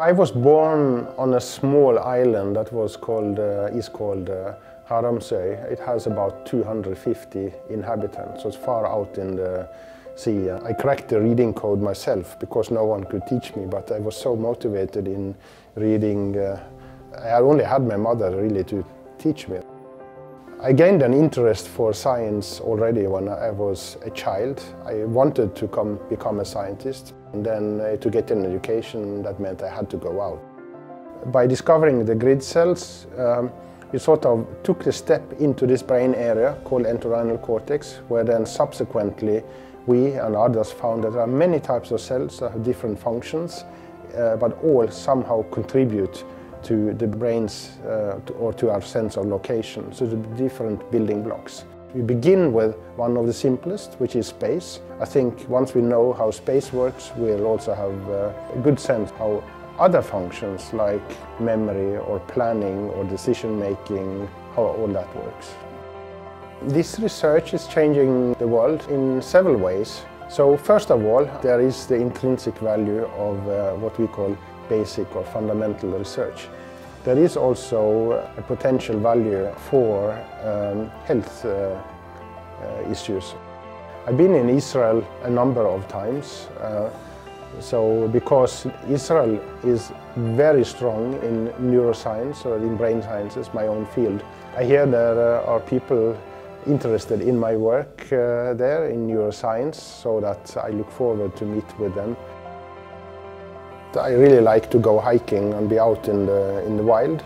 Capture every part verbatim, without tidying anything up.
I was born on a small island that was called, uh, is called uh, Haramsay. It has about two hundred fifty inhabitants, so it's far out in the sea. I cracked the reading code myself because no one could teach me, but I was so motivated in reading. Uh, I only had my mother really to teach me. I gained an interest for science already when I was a child. I wanted to come, become a scientist, and then uh, to get an education that meant I had to go out. By discovering the grid cells, um, we sort of took the step into this brain area called entorhinal cortex, where then subsequently we and others found that there are many types of cells that have different functions, uh, but all somehow contribute to the brain's uh, to, or to our sense of location, so the different building blocks. We begin with one of the simplest, which is space. I think once we know how space works, we'll also have uh, a good sense how other functions like memory or planning or decision making, how all that works. This research is changing the world in several ways. So first of all, there is the intrinsic value of uh, what we call basic or fundamental research. There is also a potential value for um, health uh, uh, issues. I've been in Israel a number of times, uh, so because Israel is very strong in neuroscience or in brain sciences, my own field. I hear there are people interested in my work uh, there in neuroscience, so that I look forward to meet with them. I really like to go hiking and be out in the, in the wild.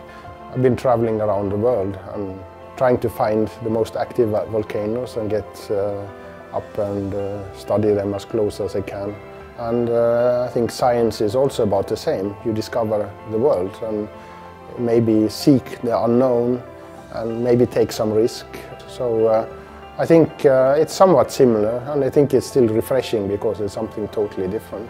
I've been traveling around the world and trying to find the most active volcanoes and get uh, up and uh, study them as close as I can. And uh, I think science is also about the same. You discover the world and maybe seek the unknown and maybe take some risk. So uh, I think uh, it's somewhat similar, and I think it's still refreshing because it's something totally different.